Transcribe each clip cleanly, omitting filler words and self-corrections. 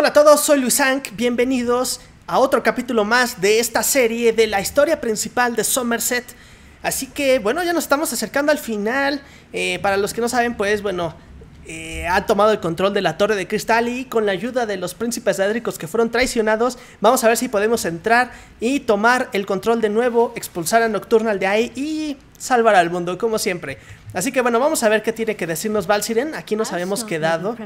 Hola a todos, soy Luisanc, bienvenidos a otro capítulo más de esta serie de la historia principal de Summerset. Así que, bueno, ya nos estamos acercando al final. Para los que no saben, pues, bueno, han tomado el control de la Torre de Cristal y con la ayuda de los príncipes ádricos que fueron traicionados, vamos a ver si podemos entrar y tomar el control de nuevo, expulsar a Nocturnal de ahí y salvar al mundo, como siempre. Así que bueno, vamos a ver qué tiene que decirnos Valsirenn. Aquí nos habíamos quedado.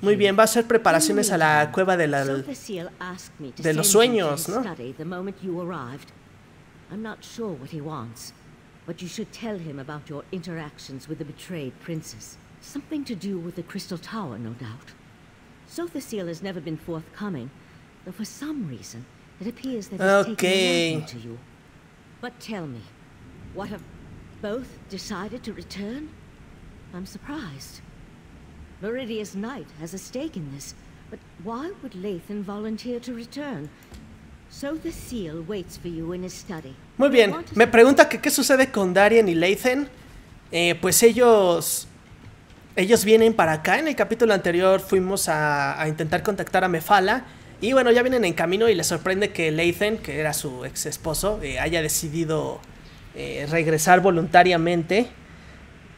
Muy bien, va a hacer preparaciones a la cueva de, los sueños, ¿no? Something to do with the Crystal Tower, no doubt. Sotha Sil has never been forthcoming, though for some reason it appears that he's taken to you. But tell me, what have both decided to return? I'm surprised. Meridia's knight has a stake in this, but why would Leythen volunteer to return? Sotha Sil waits for you in his study. Muy bien. Me pregunta que qué sucede con Darien y Leythen. Pues ellos vienen para acá. En el capítulo anterior fuimos a intentar contactar a Mephala. Y bueno, ya vienen en camino y les sorprende que Leythen, que era su ex esposo, haya decidido regresar voluntariamente.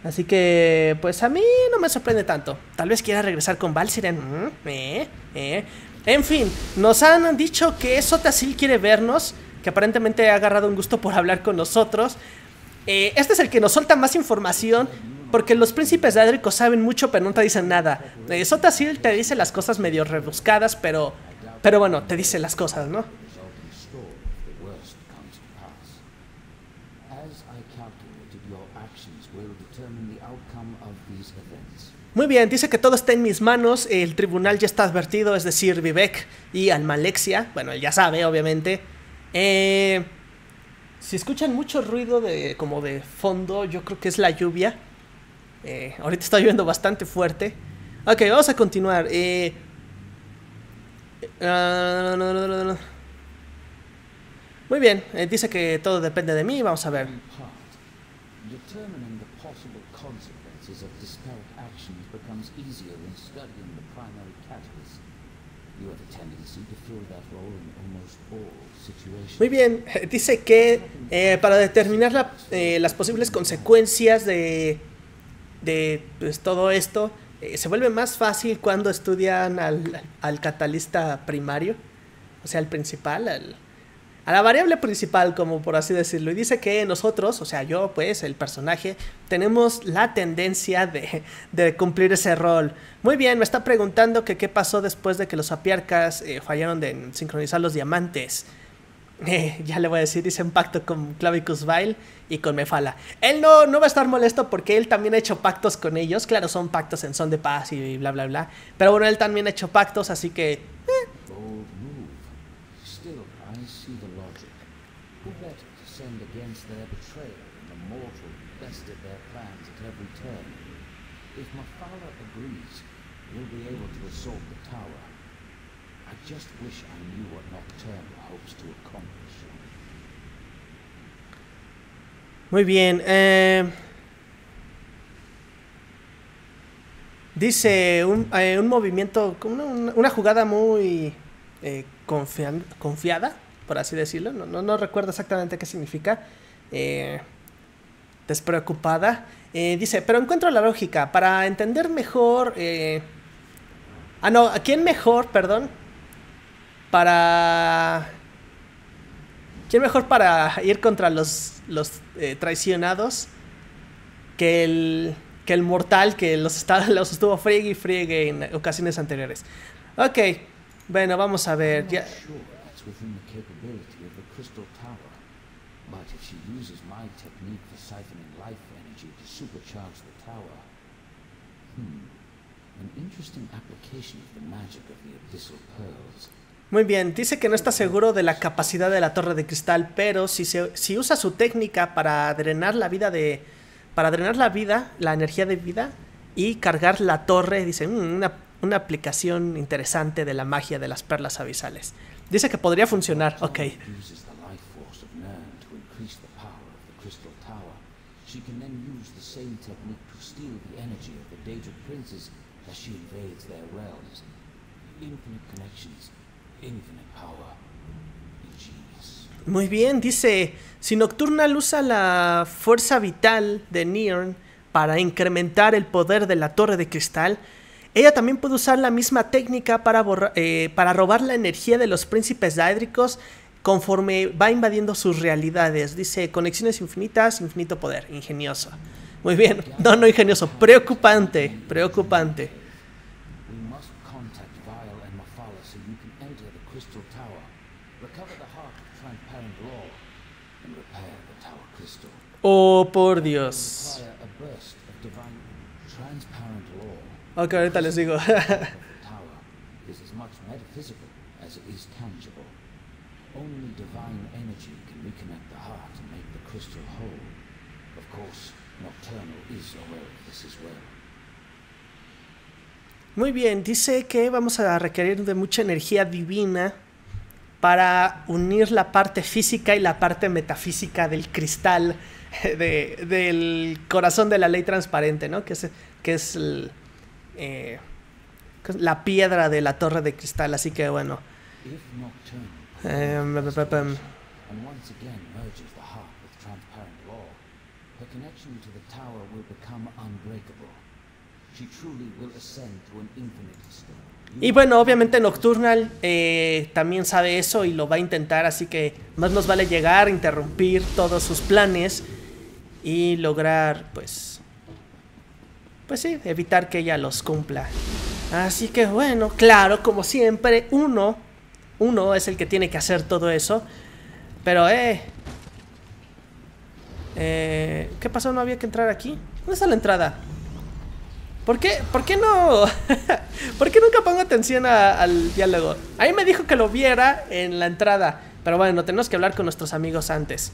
Así que, pues a mí no me sorprende tanto. Tal vez quiera regresar con Valsirenn. En fin, nos han dicho que Sotha Sil quiere vernos, que aparentemente ha agarrado un gusto por hablar con nosotros. Este es el que nos suelta más información, porque los príncipes de Ádricos saben mucho, pero no te dicen nada. Sotha Sil te dice las cosas medio rebuscadas, pero bueno, te dice las cosas, ¿no? Muy bien, dice que todo está en mis manos. El tribunal ya está advertido, es decir, Vivek y Almalexia. Bueno, él ya sabe, obviamente. Si escuchan mucho ruido como de fondo, yo creo que es la lluvia. Ahorita está lloviendo bastante fuerte. Ok, vamos a continuar. Muy bien, dice que todo depende de mí. Vamos a ver. Muy bien, dice que para determinar las posibles consecuencias de pues, todo esto, se vuelve más fácil cuando estudian al catalista primario, o sea, al principal, a la variable principal, como por así decirlo. Y dice que nosotros, o sea, yo, pues, el personaje, tenemos la tendencia de cumplir ese rol. Muy bien, me está preguntando que qué pasó después de que los apiarcas fallaron de sincronizar los diamantes. Ya le voy a decir, hice un pacto con Clavicus Vile y con Mephala. Él no va a estar molesto porque él también ha hecho pactos con ellos. Claro, son pactos en son de paz y bla bla bla. Pero bueno, él también ha hecho pactos, así que... Muy bien, dice un movimiento, una jugada muy confiada, por así decirlo. No recuerdo exactamente qué significa. Despreocupada. Dice, pero encuentro la lógica para entender mejor. ¿A quién mejor, perdón? ¿Quién mejor para ir contra los traicionados que el mortal que los estuvo friegue y friegue en ocasiones anteriores? Ok, bueno, vamos a ver. Ya. Muy bien, dice que no está seguro de la capacidad de la Torre de Cristal, pero si usa su técnica para drenar la vida la energía de vida y cargar la torre, dice, una aplicación interesante de la magia de las perlas abisales. Dice que podría funcionar. Ok. Muy bien, dice, si Nocturnal usa la fuerza vital de Nirn para incrementar el poder de la torre de cristal, ella también puede usar la misma técnica para robar la energía de los príncipes Aédricos conforme va invadiendo sus realidades. Dice, conexiones infinitas, infinito poder. Ingenioso. Muy bien. No, no ingenioso. Preocupante. Preocupante. Oh, por Dios. Ok, ahorita les digo. Muy bien, dice que vamos a requerir de mucha energía divina para unir la parte física y la parte metafísica del cristal, del corazón de la ley transparente, ¿no? Que es el... la piedra de la torre de cristal, así que bueno. Y bueno, obviamente Nocturnal también sabe eso y lo va a intentar, así que más nos vale llegar, interrumpir todos sus planes y lograr, pues sí, evitar que ella los cumpla. Así que bueno, claro, como siempre, uno es el que tiene que hacer todo eso. Pero, ¿qué pasó? ¿No había que entrar aquí? ¿Dónde está la entrada? ¿Por qué no? ¿Por qué nunca pongo atención al diálogo? A mí me dijo que lo viera en la entrada. Pero bueno, tenemos que hablar con nuestros amigos antes.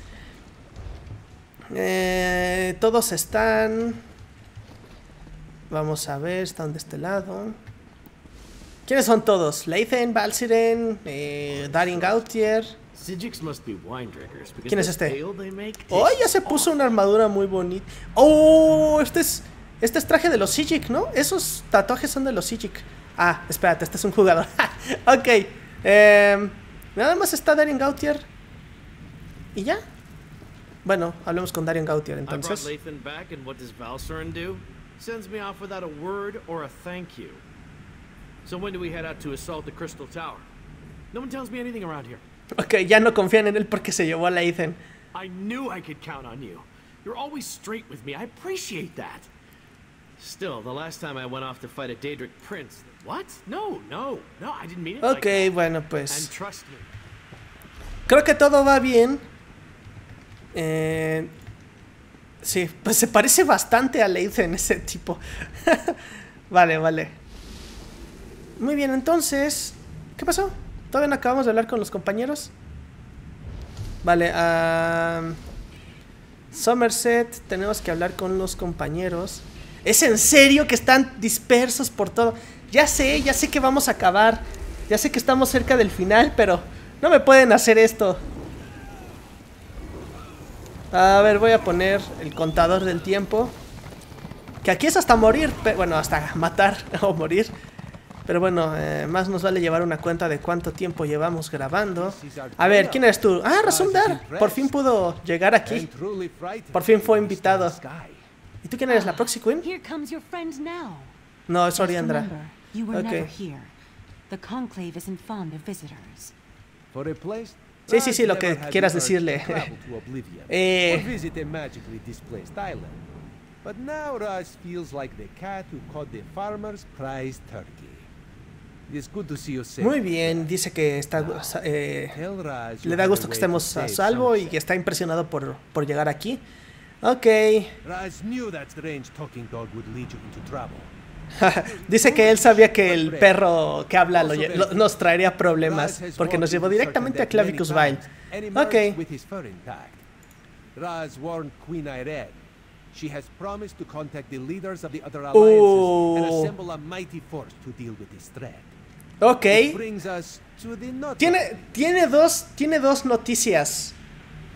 Todos están... Vamos a ver, están de este lado. ¿Quiénes son todos? Leythen, Valsirenn, Darien Gautier. ¿Quién es este? ¡Oh, ya se puso una armadura muy bonita! ¡Oh! Este es traje de los Psijic, ¿no? Esos tatuajes son de los Psijic. Ah, espérate, este es un jugador. Ok. Nada más está Darien Gautier. ¿Y ya? Bueno, hablemos con Darien Gautier entonces. Sends me off without a word or a thank you. So when do we head out to assault the Crystal Tower? No one tells me anything around here. Okay, ya no confían en él porque se llevó a Leythen. I knew I could count on you. You're always straight with me. I appreciate that. Still, the last time I went off to fight a Daedric prince. What? No, I didn't mean it. Okay, like bueno, pues. And trust me. Creo que todo va bien. Sí, pues se parece bastante a Leythen ese tipo. Vale. Muy bien, entonces... ¿Qué pasó? ¿Todavía no acabamos de hablar con los compañeros? Vale, Summerset, tenemos que hablar con los compañeros. ¿Es en serio que están dispersos por todo? Ya sé que vamos a acabar. Ya sé que estamos cerca del final, pero... No me pueden hacer esto. A ver, voy a poner el contador del tiempo. Que aquí es hasta morir, pero, bueno, hasta matar o morir. Pero bueno, más nos vale llevar una cuenta de cuánto tiempo llevamos grabando. A ver, ¿quién eres tú? Ah, Razum-dar. Por fin pudo llegar aquí. Por fin fue invitado. ¿Y tú quién eres? ¿La Proxy Queen? No, es Oriandra. Ok. Sí, lo que quieras decirle. Muy bien, dice que está, le da gusto que estemos a salvo y que está impresionado por llegar aquí. Ok. Dice que él sabía que el perro que habla nos traería problemas, porque nos llevó directamente a Clavicus Vile. Ok. Ok. Tiene dos noticias.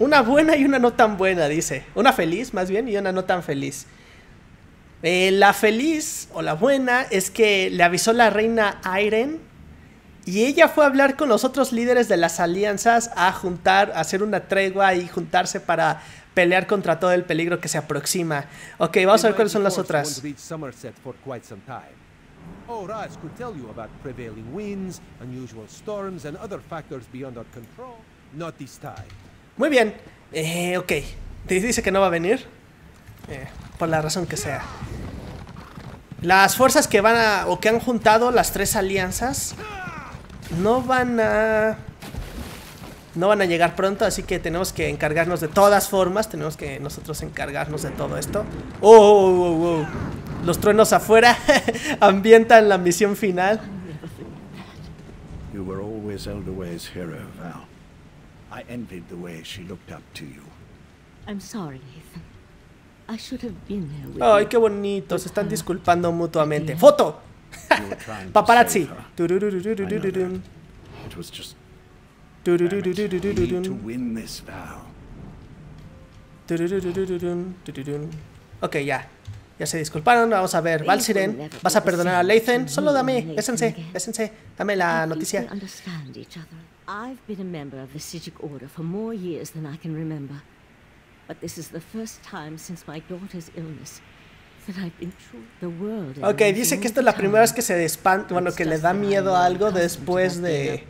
Una buena y una no tan buena, dice. Una feliz, más bien, y una no tan feliz. La feliz o la buena es que le avisó la reina Ayrenn Y ella fue a hablar con los otros líderes de las alianzas, a hacer una tregua y juntarse para pelear contra todo el peligro que se aproxima. Ok, vamos a ver cuáles son las otras. Muy bien, ok. ¿Te dice que no va a venir? Por la razón que sea. Las fuerzas que van a... o que han juntado las tres alianzas no van a... no van a llegar pronto, así que tenemos que encargarnos de todas formas. Tenemos que nosotros encargarnos de todo esto. ¡Oh! Los truenos afuera ambientan la misión final. You were always Elderway's hero, Val. I envied the way she looked up to you. I'm sorry, Leythen. I should have been there with you. Ay, qué bonito. Se están disculpando mutuamente. ¡Foto! Paparazzi. It was just... we need to win this vow. Ok, ya. Ya se disculparon. Vamos a ver. Valsirenn, vas a perdonar a Leythen. Solo dame. Bésense. Bésense. Dame la noticia. I've been a member of the Psijic order for more years than I can remember. But this is the first time since my daughter's illness that I've been through the world. Okay, dice que esta es la primera vez que se espanta, bueno, que le da miedo a algo después de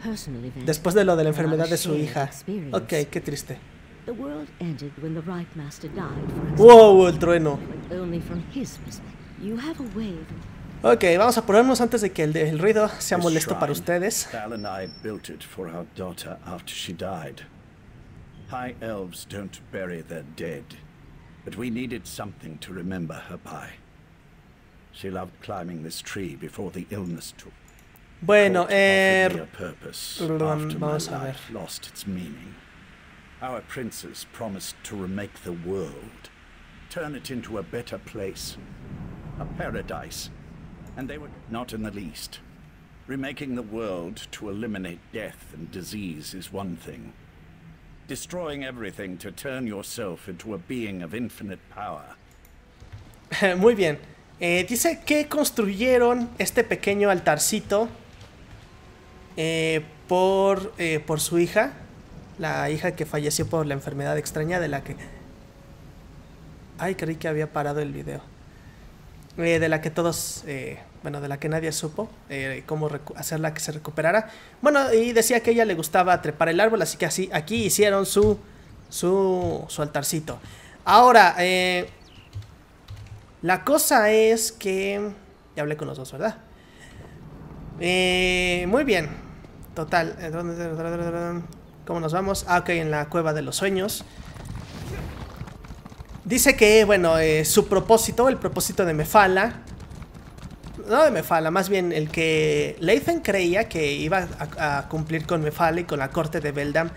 lo de la enfermedad de su hija. Okay, qué triste. The world ended when the right master died. Wow, el trueno. Ok, vamos a probarnos antes de que el ruido sea molesto para ustedes. Bueno, vamos a ver. Our princes promised to remake the world, turn it into a better place, a paradise. And they were not in the least. Remaking the world to eliminate death and disease is one thing. Destroying everything to turn yourself into a being of infinite power. Muy bien. Dice que construyeron este pequeño altarcito por su hija, la hija que falleció por la enfermedad extraña de la que... ay, creí que había parado el video. De la que todos, bueno, de la que nadie supo cómo hacerla que se recuperara. Bueno, y decía que a ella le gustaba trepar el árbol, así que así aquí hicieron su altarcito. Ahora, la cosa es que... ya hablé con los dos, ¿verdad? Muy bien. Total. ¿Cómo nos vamos? Ah, ok, en la cueva de los sueños. Dice que, bueno, su propósito, el propósito de Mephala, no de Mephala, más bien el que Leythen creía que iba a cumplir con Mephala y con la corte de Beldam,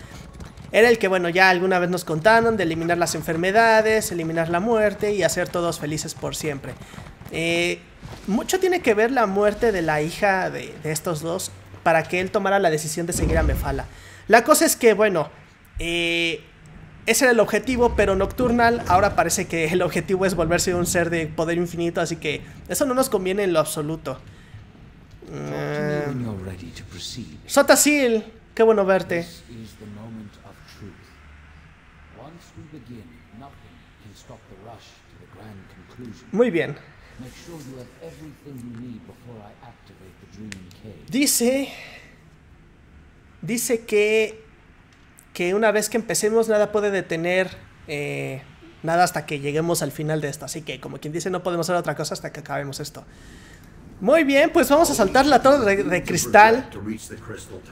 era el que, bueno, ya alguna vez nos contaron de eliminar las enfermedades, eliminar la muerte y hacer todos felices por siempre. Mucho tiene que ver la muerte de la hija de estos dos para que él tomara la decisión de seguir a Mephala. La cosa es que, bueno, ese era el objetivo, pero Nocturnal ahora parece que el objetivo es volverse un ser de poder infinito, así que eso no nos conviene en lo absoluto. Sotha Sil, qué bueno verte. Muy bien. Dice que una vez que empecemos nada puede detener nada hasta que lleguemos al final de esto. Así que, como quien dice, no podemos hacer otra cosa hasta que acabemos esto. Muy bien, pues vamos a saltar la torre de cristal.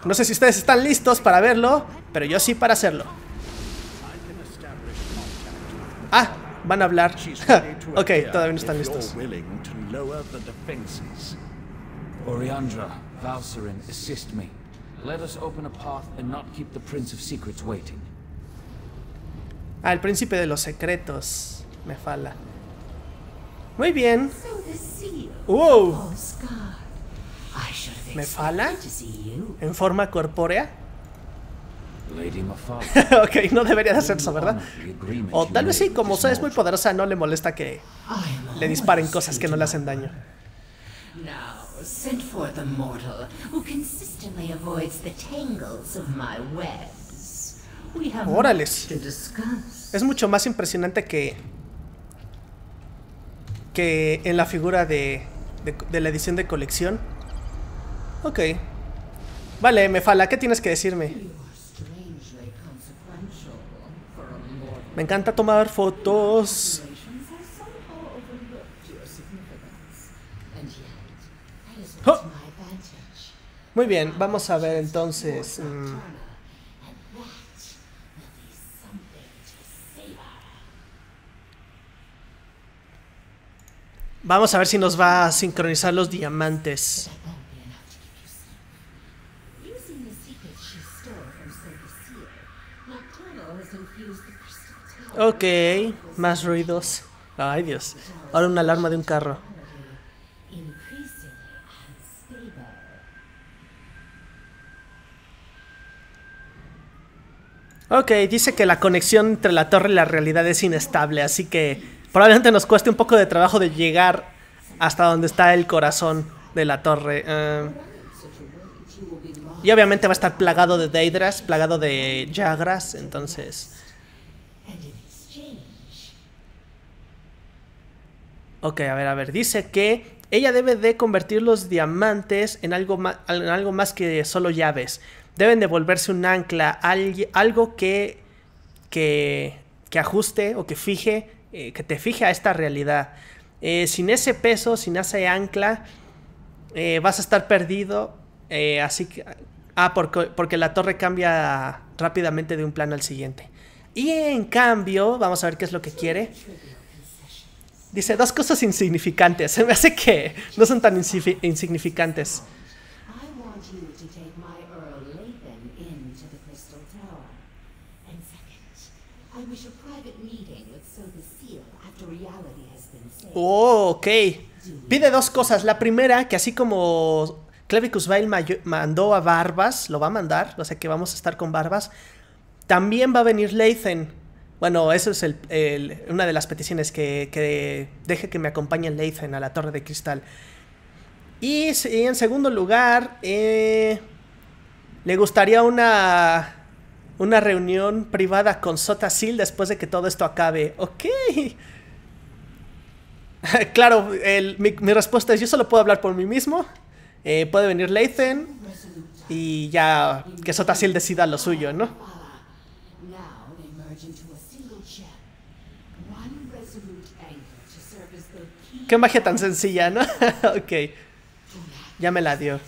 No sé si ustedes están listos para verlo, pero yo sí para hacerlo. Ah, van a hablar. Ok, todavía no están listos. Oriandra, Valsirenn, ayúdame. Let us open a path and not keep the Prince of Secrets waiting. Ah, el príncipe de los secretos, Mephala. Muy bien. Wow. Mephala en forma corpórea. Ok, no debería de hacer eso, ¿verdad? O tal vez sí, como es muy poderosa, no le molesta que le disparen cosas que no le hacen daño. Sent for the mortal who consistently avoids the tangles of my webs. We have much to discuss. Es mucho más impresionante que en la figura de la edición de colección. Ok. Vale, Mephala, ¿qué tienes que decirme? Me encanta tomar fotos. Oh. Muy bien, vamos a ver entonces. Vamos a ver si nos va a sincronizar los diamantes. Ok, más ruidos. Ay, Dios. Ahora una alarma de un carro. Ok, dice que la conexión entre la torre y la realidad es inestable, así que probablemente nos cueste un poco de trabajo de llegar hasta donde está el corazón de la torre. Y obviamente va a estar plagado de Daedras, plagado de Jagras, entonces... Ok, a ver, dice que ella debe de convertir los diamantes en algo más que solo llaves. Deben de volverse un ancla, algo que ajuste o que fije, que te fije a esta realidad. Sin ese peso, sin ese ancla, vas a estar perdido. Así que, porque la torre cambia rápidamente de un plano al siguiente. Y en cambio, vamos a ver qué es lo que quiere. Dice dos cosas insignificantes. Se me hace que no son tan insignificantes. Oh, ok. Pide dos cosas. La primera, que así como Clavicus Vile mandó a Barbas, lo va a mandar, o sea que vamos a estar con Barbas, también va a venir Leythen. Bueno, eso es una de las peticiones, que deje que me acompañe Leythen a la Torre de Cristal. Y en segundo lugar, le gustaría una reunión privada con Sotha Sil después de que todo esto acabe. Ok. Claro, mi respuesta es: yo solo puedo hablar por mí mismo. Puede venir Leythen y ya que Sotha Sil decida lo suyo, ¿no? Qué magia tan sencilla, ¿no? Ok. Ya me la dio.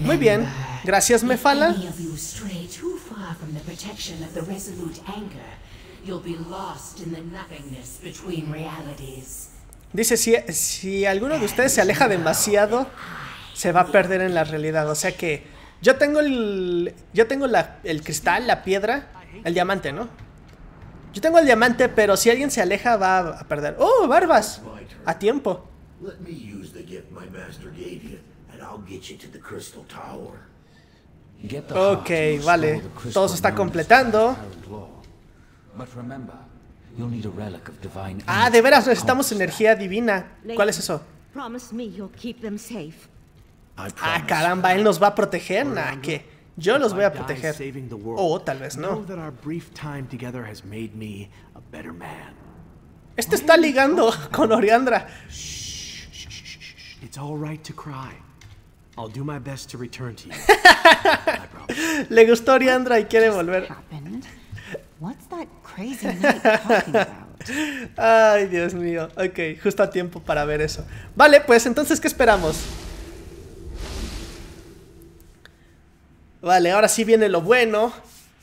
Muy bien. Gracias, Mephala. Dice, si alguno de ustedes se aleja demasiado, se va a perder en la realidad. O sea que yo tengo el cristal, la piedra, el diamante, ¿no? Yo tengo el diamante, pero si alguien se aleja va a perder. ¡Oh, Barbas! A tiempo. Ok, vale. Todo se está completando. Ah, de veras necesitamos energía divina. ¿Cuál es eso? Ah, caramba, él nos va a proteger. Nah, ¿qué? Yo los voy a proteger. O tal vez no. Este está ligando con Oriandra. Le gustó Oriandra y quiere volver. Ay, Dios mío. Ok, justo a tiempo para ver eso. Vale, pues entonces, ¿qué esperamos? Vale, ahora sí viene lo bueno.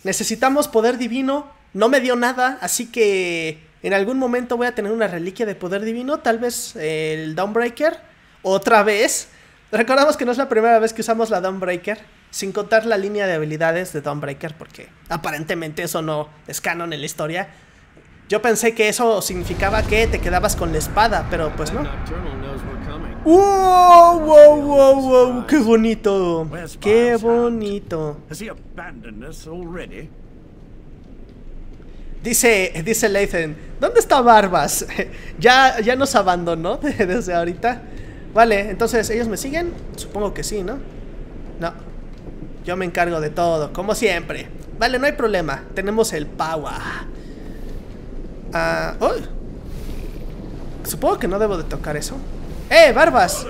Necesitamos poder divino. No me dio nada, así que en algún momento voy a tener una reliquia de poder divino. Tal vez el Dawnbreaker. Otra vez. Recordamos que no es la primera vez que usamos la Dawnbreaker. Sin contar la línea de habilidades de Dawnbreaker, porque aparentemente eso no es canon en la historia. Yo pensé que eso significaba que te quedabas con la espada, pero pues no. ¡Wow! ¡Wow! ¡Wow! ¡Wow! ¡Qué bonito! ¡Qué bonito! Dice Leythen, ¿dónde está Barbas? Ya nos abandonó desde ahorita. Vale, entonces, ¿ellos me siguen? Supongo que sí, ¿no? No. Yo me encargo de todo, como siempre. Vale, no hay problema. Tenemos el power. ¡Oh! Supongo que no debo de tocar eso. ¡Eh, Barbas!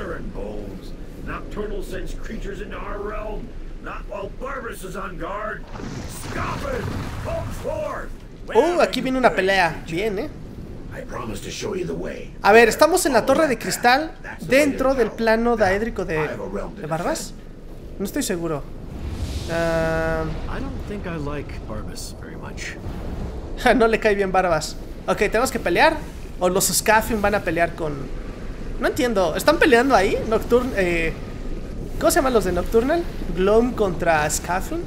Nocturnal sends creatures into our realm. Not while Barbas is on guard. Scoffin, come forth. Aquí viene una pelea. Bien, A ver, estamos en la torre de cristal dentro del plano daédrico de Barbas. No estoy seguro. No le cae bien Barbas. Ok, tenemos que pelear. O los Scaffin van a pelear con... No entiendo. ¿Están peleando ahí? ¿Cómo se llaman los de Nocturnal? Gloom contra Scaffin.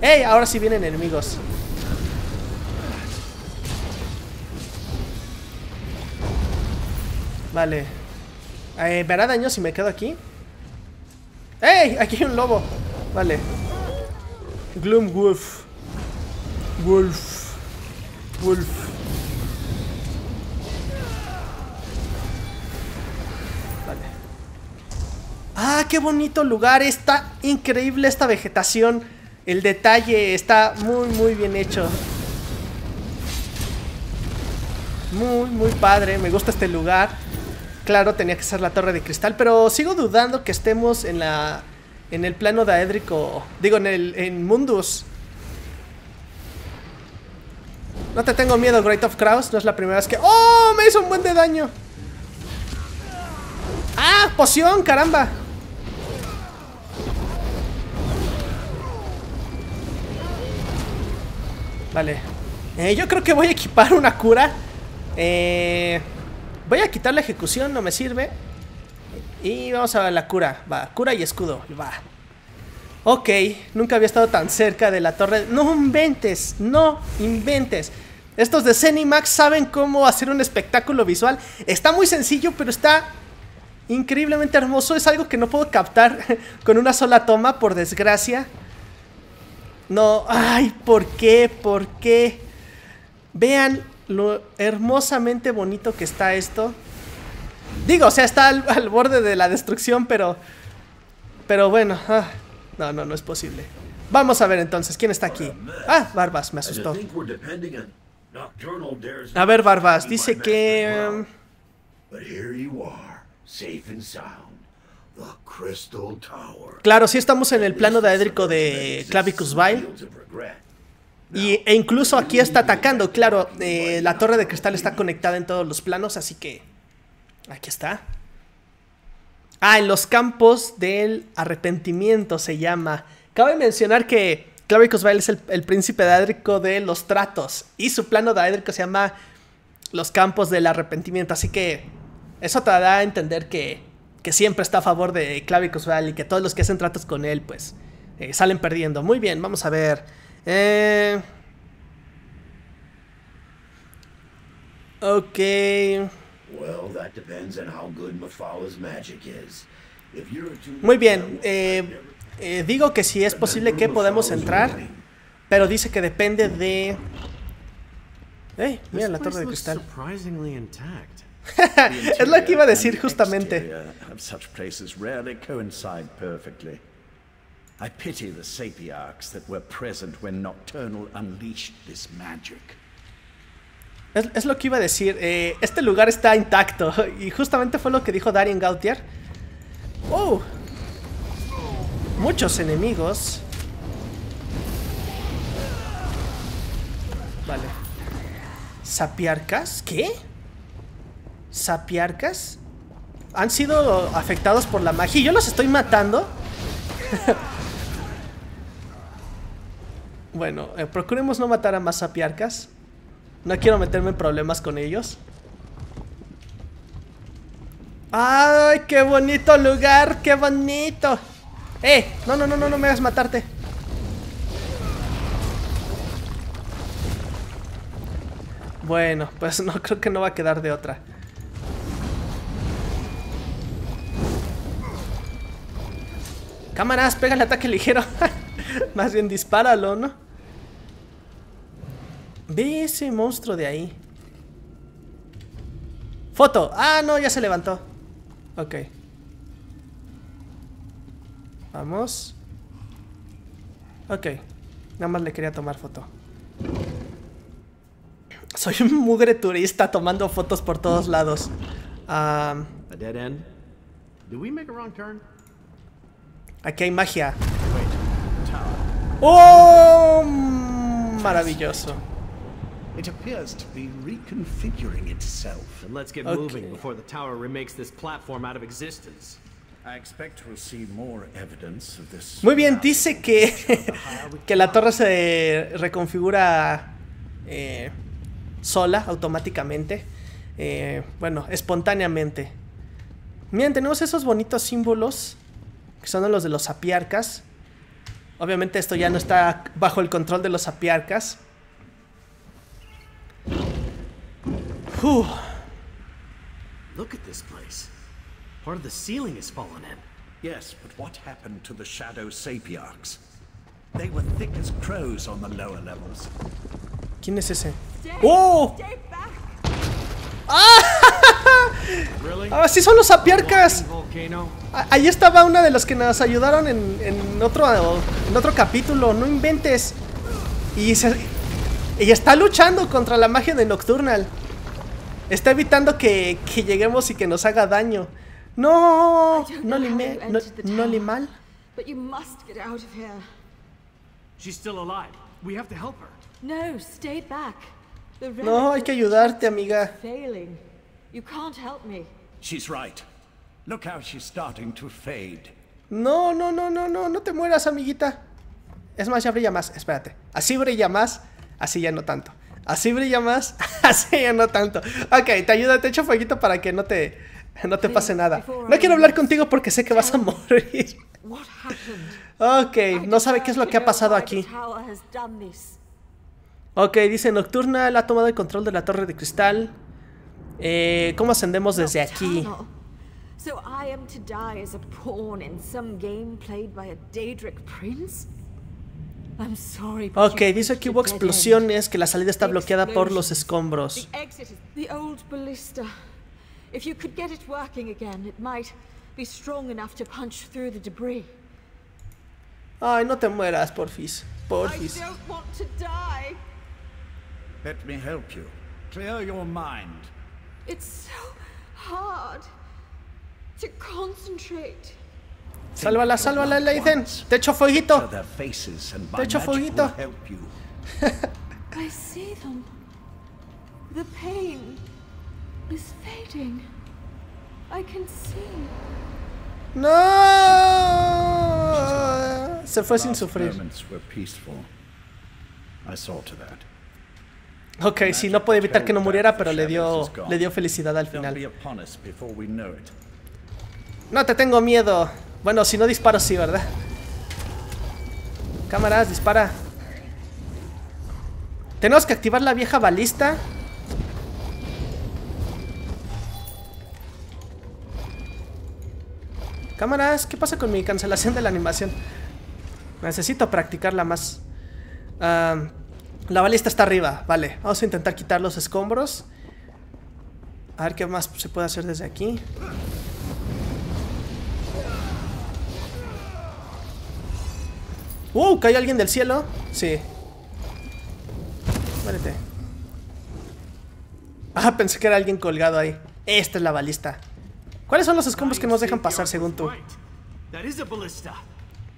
¡Ey! Ahora sí vienen enemigos. Vale. ¿Me hará daño si me quedo aquí? ¡Ey! Aquí hay un lobo. Vale. Gloom Wolf. Vale. ¡Ah! ¡Qué bonito lugar! Está increíble esta vegetación. El detalle está muy bien hecho. Muy padre. Me gusta este lugar. Claro, tenía que ser la torre de cristal, pero sigo dudando que estemos en la... en el plano daédrico. Digo, en Mundus. No te tengo miedo, Great of Kraus. No es la primera vez que... ¡Oh! Me hizo un buen de daño. ¡Ah! ¡Poción! ¡Caramba! Vale. Yo creo que voy a equipar una cura. Voy a quitar la ejecución, no me sirve. Y vamos a la cura. Va, cura y escudo, va. Ok, nunca había estado tan cerca de la torre. No inventes. Estos de Zenimax saben cómo hacer un espectáculo visual. Está muy sencillo, pero está increíblemente hermoso. Es algo que no puedo captar con una sola toma, por desgracia. No, ay, ¿por qué? ¿Por qué? Vean lo hermosamente bonito que está esto. Digo, o sea, está al borde de la destrucción, pero bueno, no es posible. Vamos a ver entonces, ¿quién está aquí? Ah, Barbas, me asustó. A ver, Barbas, dice que... Claro, sí estamos en el plano daédrico de Clavicus Vile. E incluso aquí está atacando. Claro, la torre de cristal está conectada en todos los planos, así que aquí está. Ah, en los campos del arrepentimiento se llama. Cabe mencionar que Clavicus Vile es el príncipe daédrico de los tratos, y su plano daédrico se llama los campos del arrepentimiento, así que eso te da a entender que siempre está a favor de Clavicus Vile, y que todos los que hacen tratos con él pues salen perdiendo. Muy bien, vamos a ver. Ok. Muy bien. Digo que sí es posible que podemos entrar, pero dice que depende de... ¡Ey! Mira la torre de cristal. Es lo que iba a decir justamente. I pity the sapiarchs that were present when Nocturnal unleashed this magic. Es lo que iba a decir. Este lugar está intacto. Y justamente fue lo que dijo Darien Gautier. ¡Oh! Muchos enemigos. Vale. ¿Sapiarcas? ¿Qué? ¿Sapiarcas? Han sido afectados por la magia. ¿Y yo los estoy matando? Bueno, procuremos no matar a más sapiarcas. No quiero meterme en problemas con ellos. ¡Ay, qué bonito lugar! ¡Qué bonito! No me hagas matarte. Bueno, pues no, creo que no va a quedar de otra. Cámaras, pega el ataque ligero. Más bien dispáralo, ¿no? Ve ese monstruo de ahí. ¡Foto! ¡Ah, no! Ya se levantó. Ok. Vamos. Ok. Nada más le quería tomar foto. Soy un mugre turista tomando fotos por todos lados. Aquí hay magia. ¡Oh! Maravilloso. It appears to be reconfiguring itself. And let's get moving before the tower remakes this platform out of existence. I expect we'll see more evidence of this. Muy bien, dice que la torre se reconfigura sola, automáticamente, bueno, espontáneamente. Miren, tenemos esos bonitos símbolos que son los de los sapiarcas. Obviamente esto ya no está bajo el control de los sapiarcas. Look at this place. Part of the ceiling has fallen in. Yes, but what happened to the shadow sapiarchs? They were thick as crows on the lower levels. ¿Quién es ese? ¡Oh! ¡Ah! ¡Ah, sí son los sapiarcas! Ahí estaba una de los que nos ayudaron en otro capítulo. No inventes. Y está luchando contra la magia de Nocturnal. Está evitando que lleguemos y que nos haga daño. No, no le mal. But you must get out of here. She's still alive. We have to help her. No, stay back. No, hay que ayudarte, amiga. You can't help me. She's right. Look how she's starting to fade. No, no, no, no, no, no te mueras, amiguita. Es más, ya brilla más. Espérate. Así brilla más, así ya no tanto. Así brilla más, así ya no tanto. Ok, te ayuda, te echo fueguito para que no te pase nada. No quiero hablar contigo porque sé que vas a morir. Ok, no sabe qué es lo que ha pasado aquí. Ok, dice Nocturnal ha tomado el control de la torre de cristal. ¿Cómo ascendemos desde aquí? Ok, dice aquí hubo explosiones, que la salida está bloqueada por los escombros. If you could get it working again, it might be strong enough to punch through the debris. Ay, no te mueras, porfis. Porfis. I don't want to die. Let me help you. Clear your mind. It's so hard to concentrate. Sálvala, sálvala, Leythen. Te echo fueguito. Te echo fueguito. I see them. The pain. Is fading. I can see. No. Se fue sin sufrir. Ok, sí, no puede evitar que no muriera, pero le dio felicidad al final. No te tengo miedo. Bueno, si no disparo, sí, ¿verdad? Cámaras, dispara. Tenemos que activar la vieja balista. Cámaras, ¿qué pasa con mi cancelación de la animación? Necesito practicarla más. La balista está arriba, vale. Vamos a intentar quitar los escombros. A ver qué más se puede hacer desde aquí. ¡Wow! ¿Cae alguien del cielo? Sí. Muérete. Ah, pensé que era alguien colgado ahí. Esta es la balista. ¿Cuáles son los escombros que nos dejan pasar, según tú?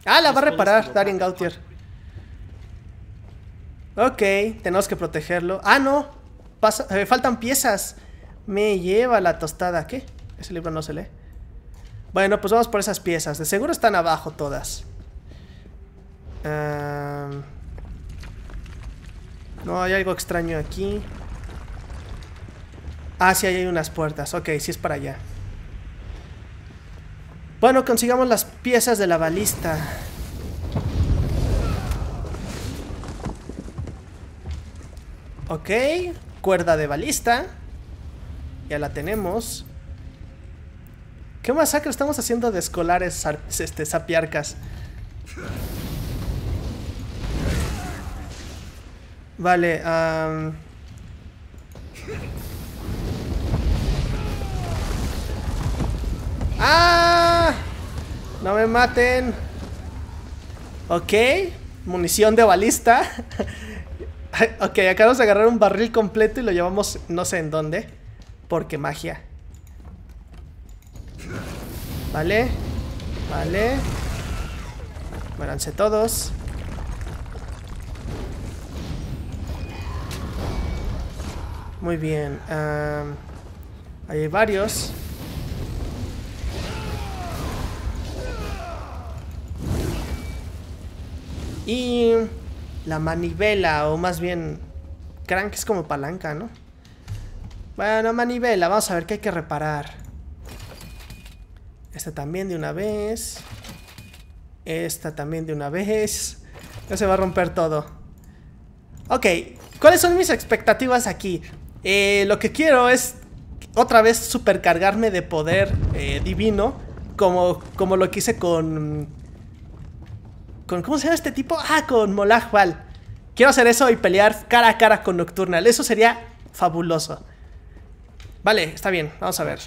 Ah, la va a reparar Darien Gautier. Ok, tenemos que protegerlo. Ah, no, faltan piezas. Me lleva la tostada. ¿Qué? Ese libro no se lee. Bueno, pues vamos por esas piezas. De seguro están abajo todas. No, hay algo extraño aquí. Ah, sí, ahí hay unas puertas. Ok, sí es para allá. Bueno, consigamos las piezas de la balista. Ok, cuerda de balista. Ya la tenemos. ¿Qué masacre estamos haciendo de escolares sapiarcas? Vale, ¡ah! No me maten. Ok. Munición de balista. Ok, acá vamos a agarrar un barril completo y lo llevamos no sé en dónde. Porque magia. Vale. Vale. Muéranse todos. Muy bien. Ahí hay varios. Y la manivela, o más bien crank es como palanca, ¿no? Bueno, manivela, vamos a ver qué hay que reparar. Esta también de una vez. Esta también de una vez. No se va a romper todo. Ok, ¿cuáles son mis expectativas aquí? Lo que quiero es otra vez supercargarme de poder divino, como lo que hice con ¿cómo se llama este tipo? Ah, con Molag Val. Quiero hacer eso y pelear cara a cara con Nocturnal. Eso sería fabuloso. Vale, está bien. Vamos a ver.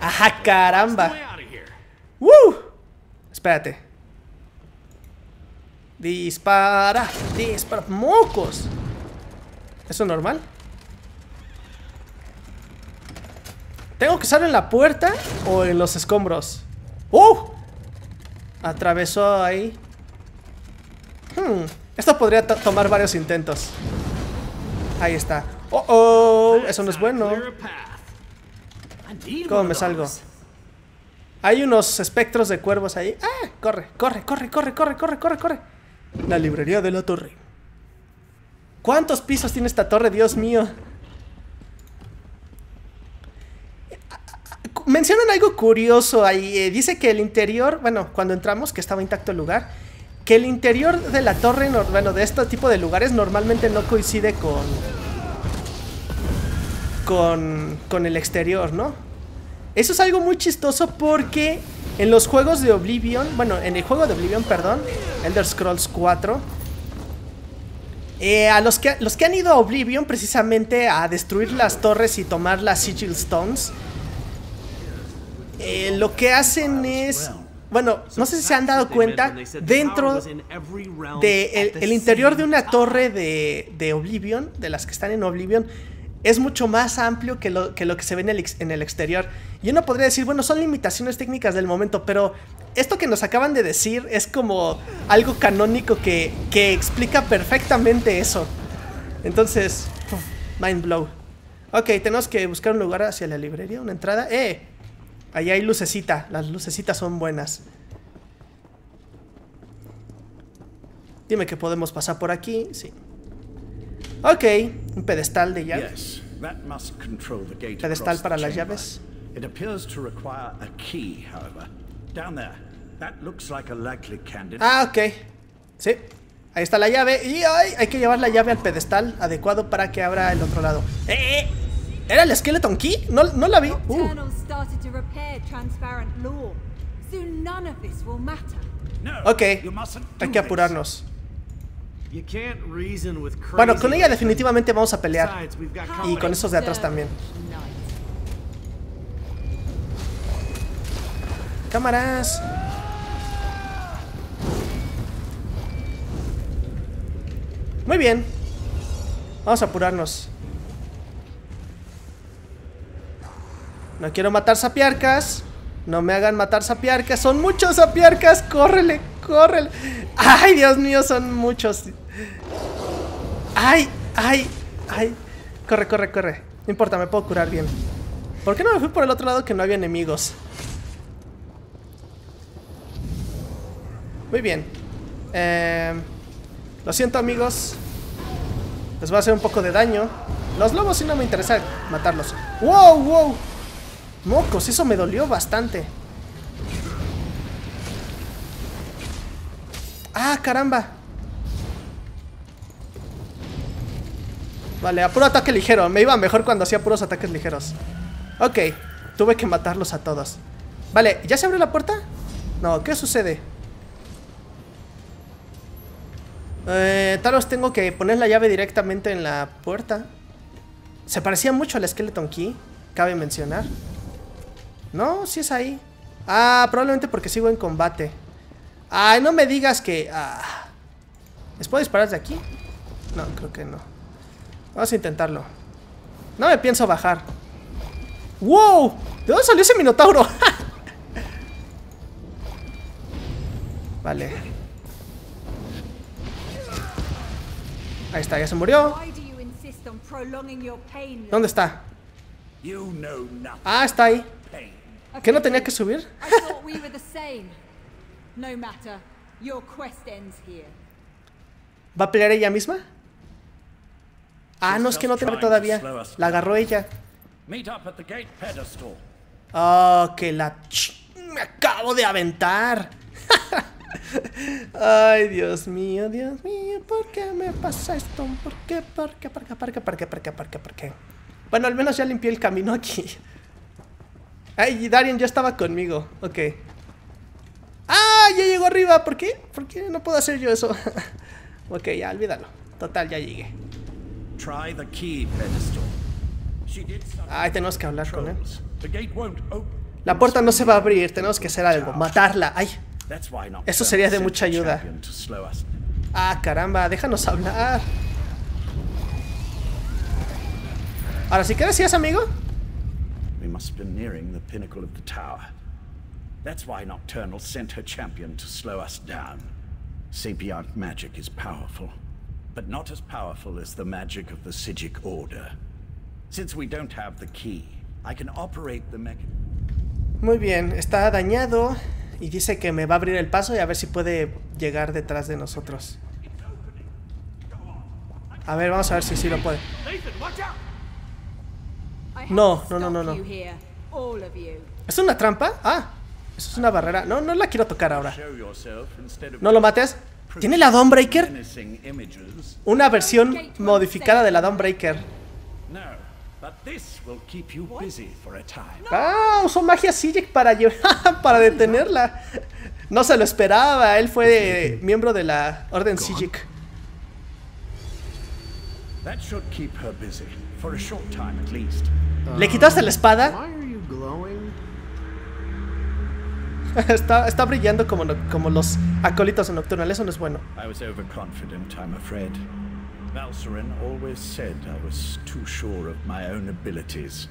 ¡Ajá, caramba! ¡Woo! Espérate. Dispara. Dispara. ¡Mocos! ¿Eso es normal? ¿Tengo que estar en la puerta o en los escombros? ¡Uh! Atravesó ahí. Esto podría tomar varios intentos. Ahí está. ¡Oh, oh! Eso no es bueno. ¿Cómo me salgo? Hay unos espectros de cuervos ahí. ¡Ah! Corre, corre, corre, corre, corre, corre, corre, corre. La librería de la torre. ¿Cuántos pisos tiene esta torre? Dios mío. Mencionan algo curioso ahí, dice que el interior, bueno, cuando entramos, que estaba intacto el lugar, que el interior de la torre, bueno, de este tipo de lugares normalmente no coincide con el exterior, ¿no? Eso es algo muy chistoso porque en los juegos de Oblivion, bueno, en el juego de Oblivion, perdón, Elder Scrolls 4, a los que han ido a Oblivion precisamente a destruir las torres y tomar las Sigil Stones, lo que hacen es, bueno, no sé si se han dado cuenta, dentro de el interior de una torre de Oblivion, de las que están en Oblivion, es mucho más amplio que lo que se ve en el exterior. Y uno podría decir, bueno, son limitaciones técnicas del momento, pero esto que nos acaban de decir es como algo canónico que explica perfectamente eso. Entonces, mind blow. Ok, tenemos que buscar un lugar hacia la librería, una entrada. Ahí hay lucecita. Las lucecitas son buenas. Dime que podemos pasar por aquí. Sí. Ok. Un pedestal de llaves. Pedestal para las llaves. Ah, ok. Sí. Ahí está la llave. Y hay que llevar la llave al pedestal adecuado para que abra el otro lado. ¡Eh! ¿Era el Skeleton Key? No la vi. Ok, hay que apurarnos. Bueno, con ella definitivamente vamos a pelear. Y con esos de atrás también. Cámaras. Muy bien. Vamos a apurarnos. No quiero matar sapiarcas. No me hagan matar sapiarcas. Son muchos sapiarcas. Córrele, córrele. Ay, Dios mío, son muchos. Ay, ay, ay. Corre, corre, corre. No importa, me puedo curar bien. ¿Por qué no me fui por el otro lado que no había enemigos? Muy bien. Lo siento, amigos. Les voy a hacer un poco de daño. Los lobos sí no me interesa matarlos. Wow, wow. Mocos, eso me dolió bastante. Ah, caramba. Vale, a puro ataque ligero. Me iba mejor cuando hacía puros ataques ligeros. Ok, tuve que matarlos a todos. Vale, ¿ya se abrió la puerta? No, ¿qué sucede? Tal vez tengo que poner la llave directamente en la puerta. Se parecía mucho al Skeleton Key, cabe mencionar. No, sí es ahí. Ah, probablemente porque sigo en combate. Ay, no me digas que... Ah. ¿Les puedo disparar de aquí? No, creo que no. Vamos a intentarlo. No me pienso bajar. ¡Wow! ¿De dónde salió ese minotauro? Vale. Ahí está, ya se murió. ¿Dónde está? Ah, está ahí. ¿Qué no tenía que subir? ¿Va a pelear ella misma? Ah, no, es que no tiene todavía. La agarró ella. Oh, que la... Me acabo de aventar. Ay, Dios mío, ¿por qué me pasa esto? ¿Por qué? Bueno, al menos ya limpié el camino aquí. Ay, Darien ya estaba conmigo. Ok. ¡Ah! Ya llegó arriba. ¿Por qué? ¿Por qué no puedo hacer yo eso? Ok, ya, olvídalo. Total, ya llegué. Ay, tenemos que hablar con él. La puerta no se va a abrir. Tenemos que hacer algo. Matarla. Ay. Eso sería de mucha ayuda. Ah, caramba. Déjanos hablar. Ahora, ¿sí que decías, amigo? We must have been nearing the pinnacle of the tower. That's why Nocturnal sent her champion to slow us down. Sapient magic is powerful, but not as powerful as the magic of the Psijic order. Since we don't have the key, I can operate the mechanism. Muy bien, está dañado y dice que me va a abrir el paso y a ver si puede llegar detrás de nosotros. A ver, vamos a ver si sí lo puede. No. ¿Es una trampa? Ah, eso es una barrera. No, no la quiero tocar ahora. No lo mates. ¿Tiene la Dawnbreaker? Una versión modificada de la Dawnbreaker. Ah, usó magia Psijic para detenerla. No se lo esperaba. Él fue miembro de la Orden Psijic. ¿Le quitaste la espada? Está brillando como los acólitos en Nocturnal. Eso no es bueno. Valsirenn always said I was too sure of my own abilities.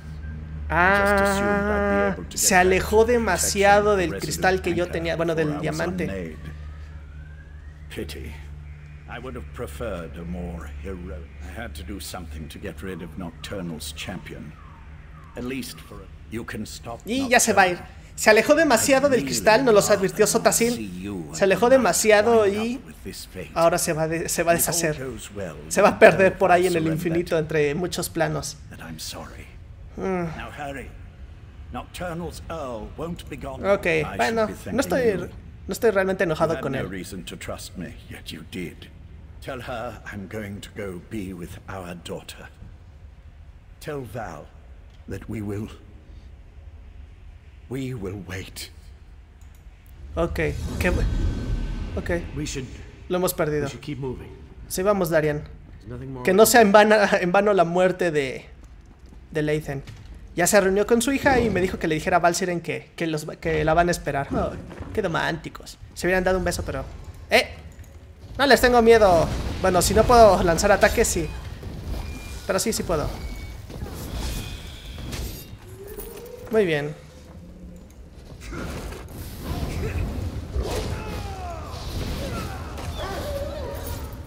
Ah, se alejó demasiado del cristal que yo tenía, bueno, del diamante. Pity. I would have preferred a more heroic. I had to do something to get rid of Nocturnal's champion. At least for a... You can stop. Y ya se va a ir. Se alejó demasiado del cristal, nos los advirtió Sotha Sil. Se alejó demasiado y ahora se va a deshacer. Se va a perder por ahí en el infinito entre muchos planos. Ok, bueno, no estoy realmente enojado con él. We will wait. Okay, okay. Lo hemos perdido. Sí, vamos, Darien. Que no sea en vano la muerte de Leythen. Ya se reunió con su hija y me dijo que le dijera a Valsirenn que la van a esperar. Oh, qué románticos. Se hubieran dado un beso, pero... No les tengo miedo. Bueno, si no puedo lanzar ataques, sí. Pero sí, sí puedo. Muy bien.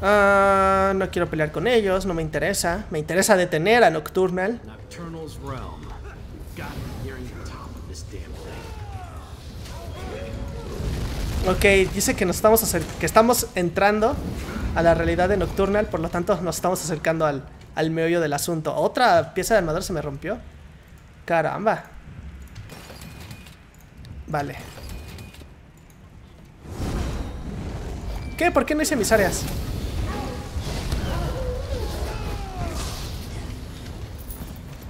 No quiero pelear con ellos, no me interesa. Me interesa detener a Nocturnal. Ok, dice que estamos entrando a la realidad de Nocturnal, por lo tanto nos estamos acercando al meollo del asunto. Otra pieza de armadura se me rompió. Caramba. Vale. ¿Qué? ¿Por qué no hice mis áreas?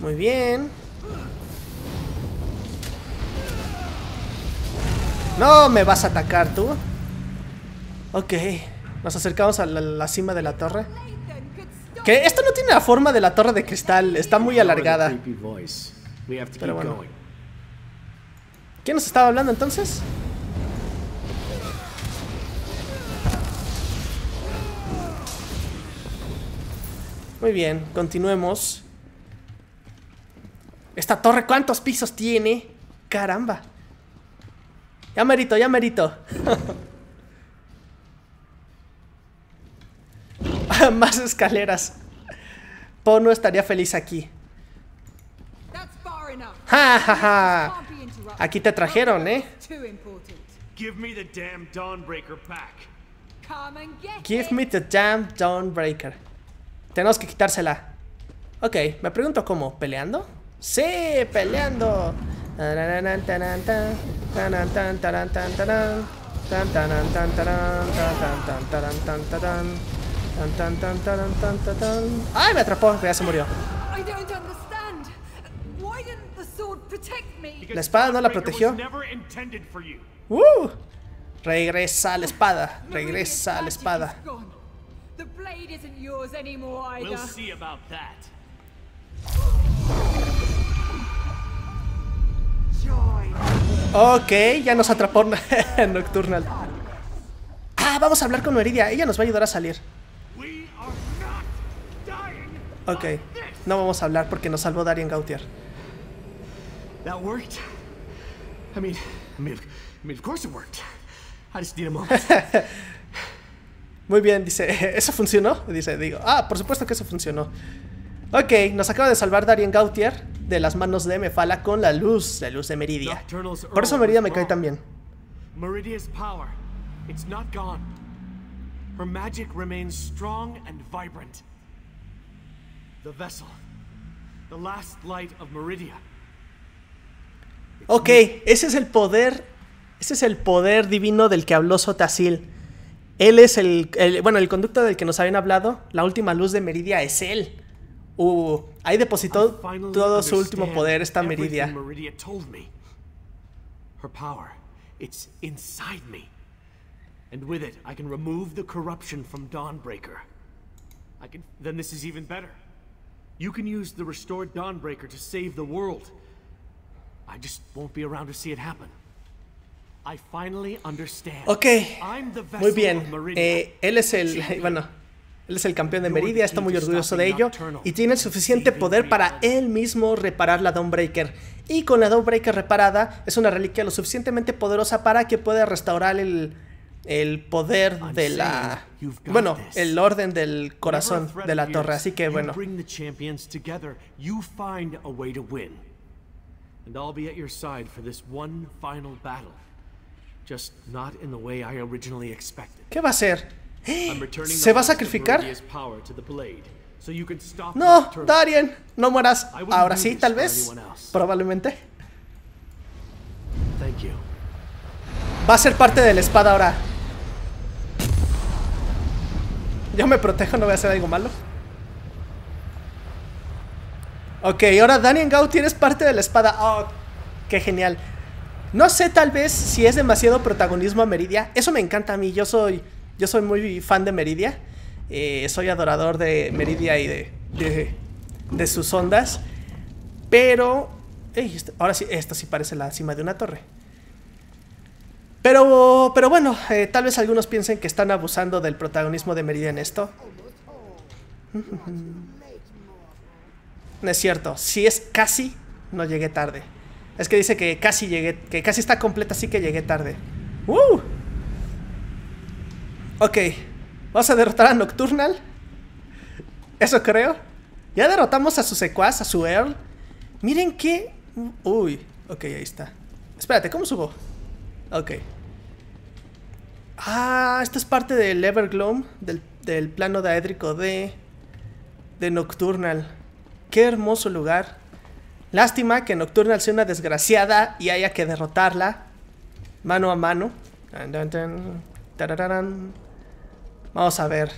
Muy bien. No me vas a atacar tú. Ok. Nos acercamos a la cima de la torre. Que esto no tiene la forma de la torre de cristal, está muy alargada. Pero bueno. ¿Quién nos estaba hablando entonces? Muy bien, continuemos. Esta torre, ¿cuántos pisos tiene? Caramba. Ya merito, ya merito. Más escaleras. Pono estaría feliz aquí. ¡Ja, ja, ja! Aquí te trajeron, ¿eh? Give me the damn Dawnbreaker. Tenemos que quitársela. Ok, me pregunto cómo. ¿Peleando? ¡Sí! ¡Peleando! ¡Ay, me atrapó! Ya se murió. La espada no la protegió. Regresa a la espada. Regresa a la espada. Ok, ya nos atrapó Nocturnal. Ah, vamos a hablar con Meridia. Ella nos va a ayudar a salir. Ok, no vamos a hablar porque nos salvó Darien Gautier. Muy bien, dice, ¿eso funcionó? Dice, digo, ah, por supuesto que eso funcionó. Ok, nos acaba de salvar Darien Gautier de las manos de Mephala con la luz de Meridia. Por eso Meridia me cae tan bien. Meridia's power, it's not gone. Her magic remains strong and vibrant. The vessel, the last light of Meridia. Ok, ese es el poder. Ese es el poder divino del que habló Sotha Sil. Él es el conducto del que nos habían hablado. La última luz de Meridia es él. Ahí depositó todo su último poder esta Meridia. Her power, it's inside me. And with it I can remove the corruption from Dawnbreaker. I can then this is even better. You can use the restored Dawnbreaker to save the world. I just won't be around to see it happen. I finally understand. Okay. Muy bien. Él es el, bueno, él es el campeón de Meridia, está muy orgulloso de ello y tiene el suficiente poder para él mismo reparar la Dawnbreaker. Y con la Dawnbreaker reparada, es una reliquia lo suficientemente poderosa para que pueda restaurar el poder de la, bueno, el orden del corazón de la torre, así que bueno. And I'll be at your side for this one final battle. Just not in the way I originally expected. ¿Qué va a hacer? ¿Se va a sacrificar? No, Darien, no mueras. Ahora sí, tal vez. Probablemente. Va a ser parte de la espada ahora. Yo me protejo, no voy a hacer algo malo. Ok, ahora Darien Gautier es parte de la espada. Oh, qué genial. No sé, tal vez, si es demasiado protagonismo a Meridia. Eso me encanta a mí. Yo soy muy fan de Meridia. Soy adorador de Meridia y de sus ondas. Pero... ahora sí, esto sí parece la cima de una torre. Pero bueno, tal vez algunos piensen que están abusando del protagonismo de Meridia en esto. No es cierto, si es casi, no llegué tarde. Es que dice que casi llegué, que casi está completa, así que llegué tarde. ¡Uh! Ok, vamos a derrotar a Nocturnal. Eso creo. Ya derrotamos a su secuaz, a su Earl. Miren que... Uy, ok, ahí está. Espérate, ¿cómo subo? Ok. Ah, esto es parte del Everglom, del plano de Aédrico de Nocturnal. Qué hermoso lugar. Lástima que Nocturnal sea una desgraciada y haya que derrotarla mano a mano. Vamos a ver.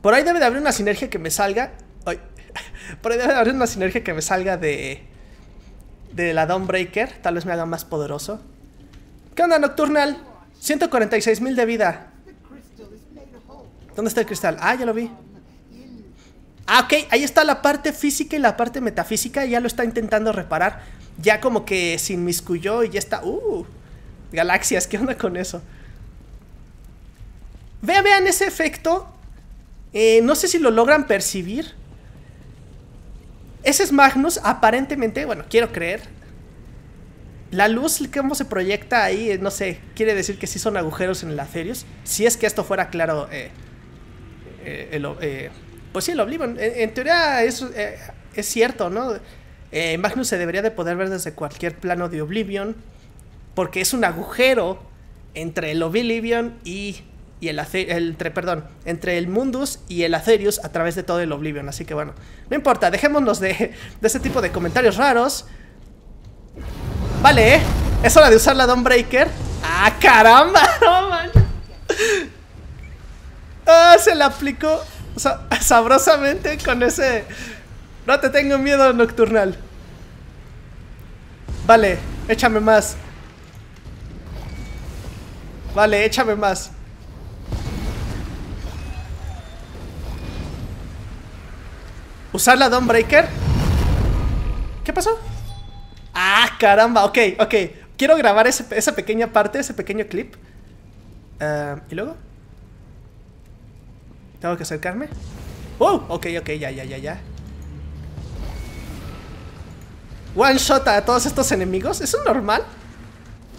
Por ahí debe de haber una sinergia que me salga. Ay. Por ahí debe de haber una sinergia que me salga de la Dawnbreaker. Tal vez me haga más poderoso. ¿Qué onda, Nocturnal? 146,000 de vida. ¿Dónde está el cristal? Ah, ya lo vi. Ah, ok, ahí está la parte física y la parte metafísica. Ya lo está intentando reparar. Ya como que se inmiscuyó y ya está. Galaxias, ¿qué onda con eso? Vean, vean ese efecto. No sé si lo logran percibir. Ese es Magnus, aparentemente, bueno, quiero creer. La luz, cómo se proyecta ahí, no sé, quiere decir que sí son agujeros en el Aetherius. Si es que esto fuera claro, pues sí, el Oblivion, en teoría es cierto, ¿no? Magnus se debería de poder ver desde cualquier plano de Oblivion, porque es un agujero entre el Oblivion y entre el Mundus y el Aetherius a través de todo el Oblivion. Así que bueno, no importa, dejémonos de ese tipo de comentarios raros. Vale, ¿eh? Es hora de usar la Dawnbreaker. ¡Ah, caramba! ¡No, man! ¡Ah, se la aplicó sabrosamente con ese! No te tengo miedo, Nocturnal. Vale, échame más. Vale, échame más. ¿Usar la Dawnbreaker? ¿Qué pasó? ¡Ah, caramba! Ok, ok. Quiero grabar esa pequeña parte, ese pequeño clip. ¿Y luego? ¿Tengo que acercarme? ¡Oh! Ok, ok, ya. One shot a todos estos enemigos. ¿Eso es normal?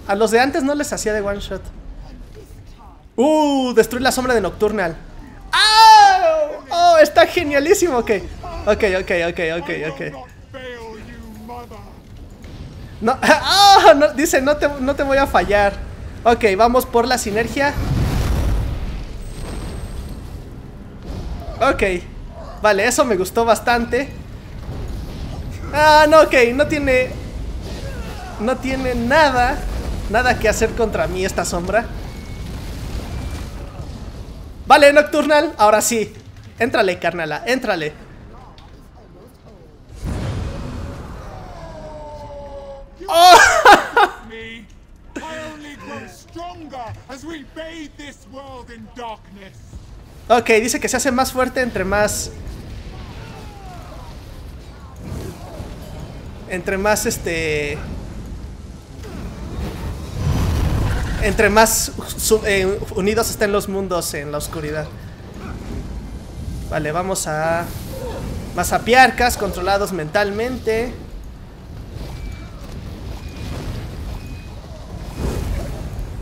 A los de antes no les hacía de one shot. Destruir la sombra de Nocturnal. ¡Ah! ¡Oh! Está genialísimo. Ok. No, no, dice, no te voy a fallar. Ok, vamos por la sinergia. Ok, vale, eso me gustó bastante. Ah, no, ok, no tiene nada que hacer contra mí esta sombra. Vale, Nocturnal, ahora sí. Éntrale, carnala, éntrale. Oh. Ok, dice que se hace más fuerte entre más unidos estén los mundos en la oscuridad. Vale, vamos a masapiarcas controlados mentalmente.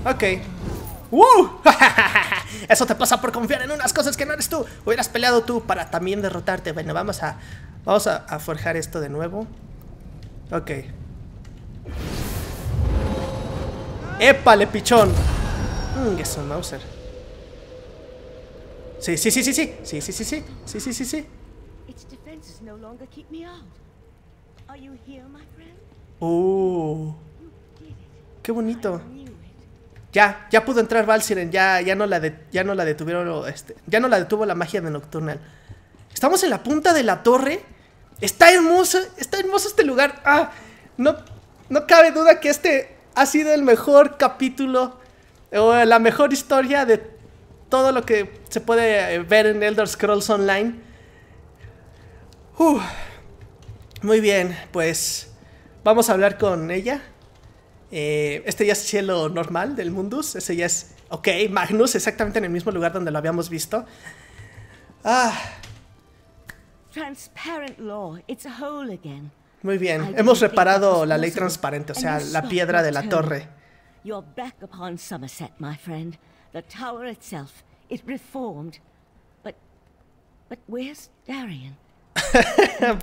Ok. Eso te pasa por confiar en unas cosas que no eres tú. Hubieras peleado tú para también derrotarte. Bueno, vamos a forjar esto de nuevo. Ok. ¡Épale, pichón! Es un Mauser. Sí. Qué bonito. Ya pudo entrar Valsirenn, ya no la detuvo la magia de Nocturnal. Estamos en la punta de la torre. Está hermoso este lugar. No cabe duda que este ha sido el mejor capítulo o la mejor historia de todo lo que se puede ver en Elder Scrolls Online. Muy bien, pues vamos a hablar con ella. Este ya es cielo normal del Mundus. Ese ya es... Ok, Magnus, exactamente en el mismo lugar donde lo habíamos visto. Muy bien, hemos reparado la ley transparente, o sea, la piedra de la torre.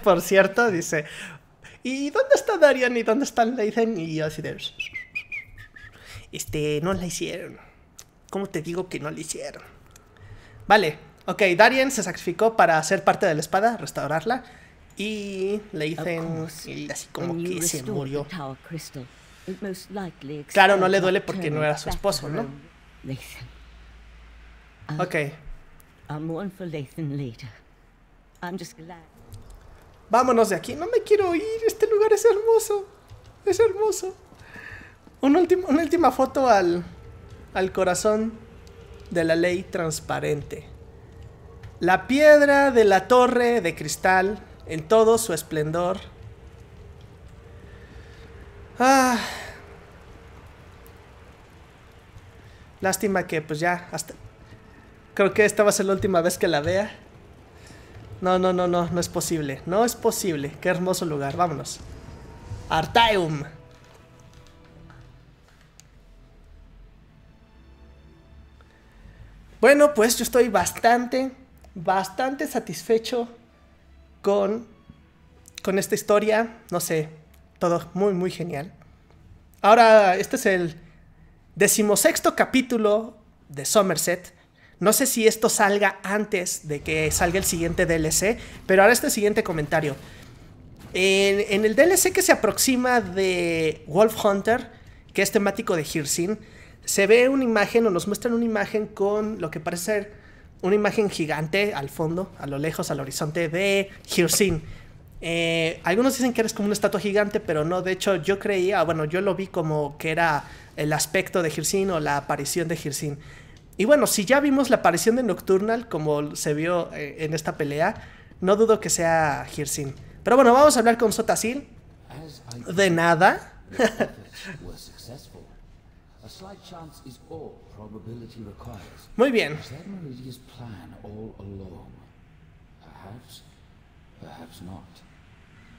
Por cierto, dice... ¿Y dónde está Darien? ¿Y dónde está Leythen? Y así de... no la hicieron. ¿Cómo te digo que no la hicieron? Vale, ok, Darien se sacrificó para ser parte de la espada, restaurarla. Y Leythen, así como que se murió. Claro, no le duele porque no era su esposo, ¿no? Ok. Vámonos de aquí. No me quiero ir. Este lugar es hermoso. Es hermoso. Una última foto al corazón de la ley transparente. La piedra de la torre de cristal en todo su esplendor. Ah. Lástima que pues ya hasta... Creo que esta va a ser la última vez que la vea. No es posible. No es posible. Qué hermoso lugar. Vámonos. Artaeum. Bueno, pues yo estoy bastante satisfecho con esta historia. No sé, todo muy genial. Ahora, este es el 16º capítulo de Summerset. No sé si esto salga antes de que salga el siguiente DLC, pero ahora este siguiente comentario. En el DLC que se aproxima de Wolf Hunter, que es temático de Hircine, se ve una imagen, o nos muestran una imagen con lo que parece ser una imagen gigante al fondo, a lo lejos, al horizonte, de Hircine. Algunos dicen que eres como una estatua gigante, pero no, de hecho yo creía, bueno, yo lo vi como que era el aspecto de Hircine o la aparición de Hircine. Y bueno, si ya vimos la aparición de Nocturnal, como se vio en esta pelea, no dudo que sea Hircine. Pero bueno, vamos a hablar con Sotha Sil. De nada. Muy bien. Okay.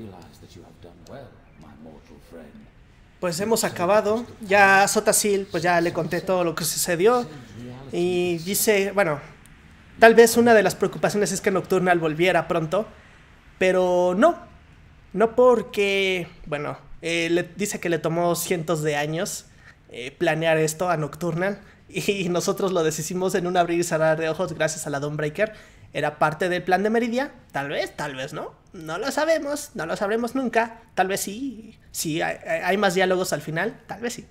realize that you have done well, my mortal friend. Pues hemos acabado. Ya Sotha Sil, pues ya le conté todo lo que sucedió y dice, bueno. Tal vez una de las preocupaciones es que Nocturnal volviera pronto, pero no porque, bueno, le dice que le tomó cientos de años planear esto a Nocturnal, y nosotros lo deshicimos en un abrir y cerrar de ojos gracias a la Dawnbreaker. Era parte del plan de Meridia, tal vez no, no lo sabemos, no lo sabremos nunca, tal vez sí, hay más diálogos al final, tal vez sí.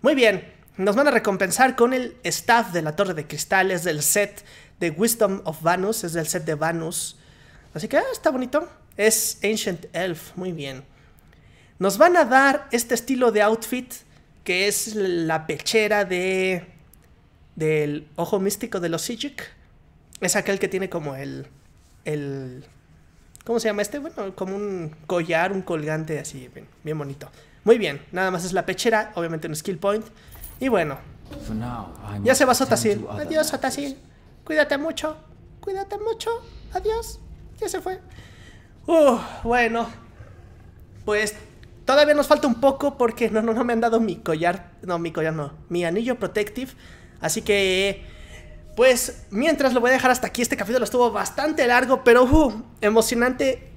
Muy bien, nos van a recompensar con el staff de la Torre de Cristales del set de Wisdom of Vanus, es del set de Vanus. Así que está bonito. Es Ancient Elf, muy bien. Nos van a dar este estilo de outfit, que es la pechera del Ojo Místico de los Psijic. Es aquel que tiene como el ¿cómo se llama este? Bueno, como un collar, un colgante así, bien bonito. Muy bien, nada más es la pechera, obviamente un skill point. Y bueno, ya se va Sotha Sil. Adiós, Sotha Sil. Cuídate mucho, adiós, ya se fue. Bueno, pues todavía nos falta un poco porque no me han dado mi collar, mi anillo protective, así que, pues, mientras lo voy a dejar hasta aquí. Este capítulo estuvo bastante largo, pero emocionante,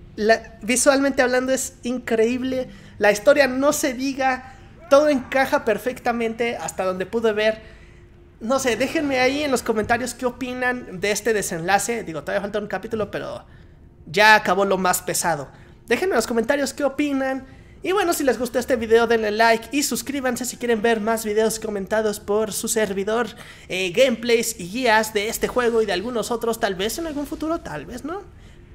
visualmente hablando es increíble, la historia no se diga, todo encaja perfectamente hasta donde pude ver. No sé, déjenme ahí en los comentarios qué opinan de este desenlace. Digo, todavía falta un capítulo, pero ya acabó lo más pesado. Déjenme en los comentarios qué opinan. Y bueno, si les gustó este video, denle like y suscríbanse si quieren ver más videos comentados por su servidor. Gameplays y guías de este juego y de algunos otros, tal vez en algún futuro, tal vez no.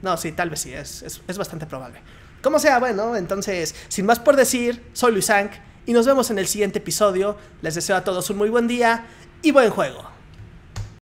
No, sí, tal vez sí, es bastante probable. Como sea, bueno, entonces, sin más por decir, soy Luisanc y nos vemos en el siguiente episodio. Les deseo a todos un muy buen día. Y buen juego.